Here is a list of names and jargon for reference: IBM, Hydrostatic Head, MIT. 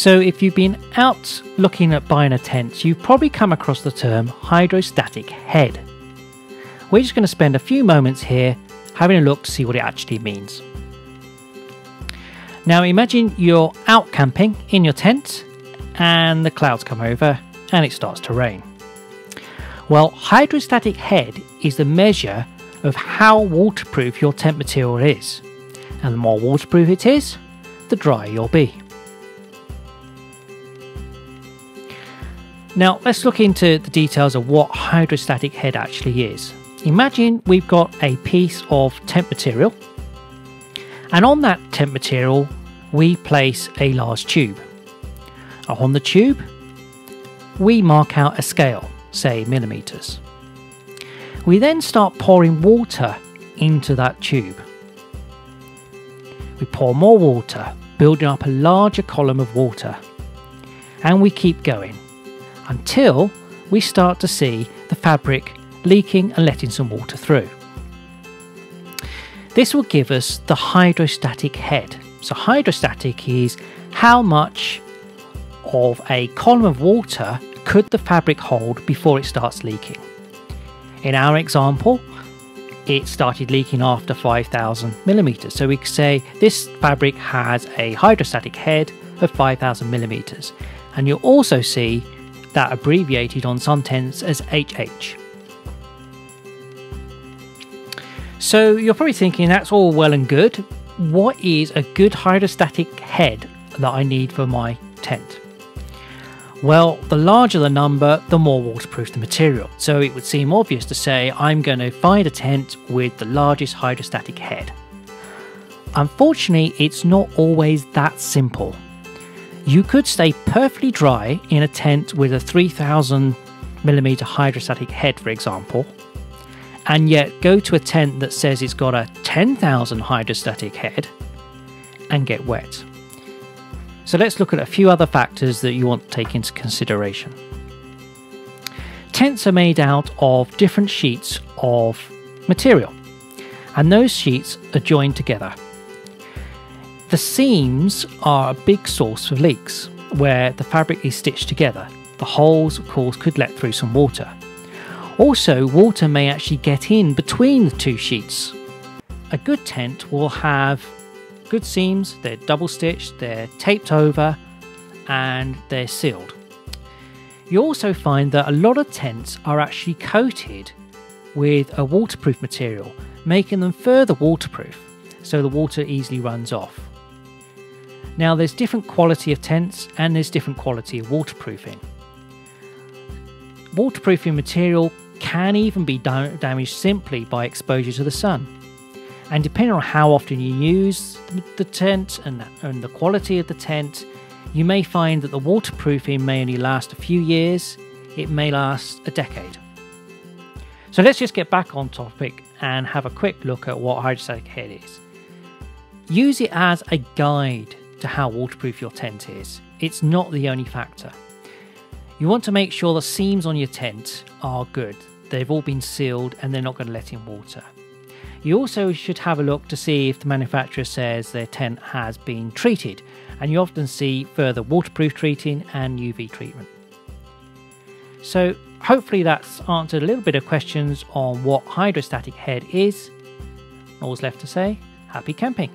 So if you've been out looking at buying a tent, you've probably come across the term hydrostatic head. We're just going to spend a few moments here having a look to see what it actually means. Now imagine you're out camping in your tent and the clouds come over and it starts to rain. Well, hydrostatic head is the measure of how waterproof your tent material is. And the more waterproof it is, the drier you'll be. Now let's look into the details of what hydrostatic head actually is. Imagine we've got a piece of tent material, and on that tent material we place a large tube. On the tube we mark out a scale, say millimeters. We then start pouring water into that tube. We pour more water, building up a larger column of water, and we keep going until we start to see the fabric leaking and letting some water through. This will give us the hydrostatic head. So hydrostatic is how much of a column of water could the fabric hold before it starts leaking. In our example, it started leaking after 5,000 millimeters. So we could say this fabric has a hydrostatic head of 5,000 millimeters. And you'll also see that abbreviated on some tents as HH. So you're probably thinking that's all well and good. What is a good hydrostatic head that I need for my tent? Well, the larger the number, the more waterproof the material. So it would seem obvious to say I'm going to find a tent with the largest hydrostatic head. Unfortunately, it's not always that simple. You could stay perfectly dry in a tent with a 3,000 millimeter hydrostatic head, for example, and yet go to a tent that says it's got a 10,000 hydrostatic head and get wet. So let's look at a few other factors that you want to take into consideration. Tents are made out of different sheets of material, and those sheets are joined together. The seams are a big source of leaks where the fabric is stitched together. The holes, of course, could let through some water. Also, water may actually get in between the two sheets. A good tent will have good seams, they're double stitched, they're taped over, and they're sealed. You also find that a lot of tents are actually coated with a waterproof material, making them further waterproof, so the water easily runs off. Now there's different quality of tents and there's different quality of waterproofing. Waterproofing material can even be damaged simply by exposure to the sun. And depending on how often you use the tent and the quality of the tent, you may find that the waterproofing may only last a few years, it may last a decade. So let's just get back on topic and have a quick look at what hydrostatic head is. Use it as a guide to how waterproof your tent is. It's not the only factor. You want to make sure the seams on your tent are good. They've all been sealed and they're not going to let in water. You also should have a look to see if the manufacturer says their tent has been treated, and you often see further waterproof treating and UV treatment. So hopefully that's answered a little bit of questions on what hydrostatic head is. All's left to say, happy camping!